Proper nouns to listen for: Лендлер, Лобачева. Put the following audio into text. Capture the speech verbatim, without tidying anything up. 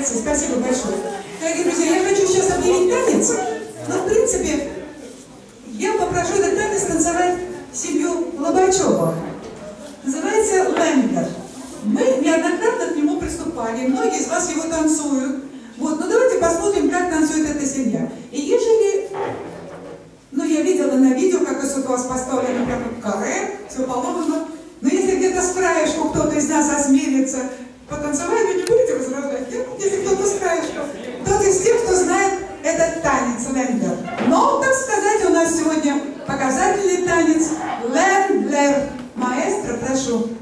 нравится. Спасибо большое. Дорогие друзья, я хочу сейчас объявить танец, но в принципе я попрошу этот танец танцевать семью Лобачева. Называется «Лендлер». Мы неоднократно к нему приступали, многие из вас его танцуют. Вот, ну давайте посмотрим, как танцует эта семья. И ежели, ну я видела на видео, как у вас поставлено прямо в каре, все положено. Но если где-то с краешку кто-то из нас осмелится потанцевать, вы не будете возражать, нет? Если кто-то с краешку, тот из тех, кто знает этот танец «Лендлер». Но, так сказать, у нас сегодня показательный танец «Лендлер». Маэстро, прошу.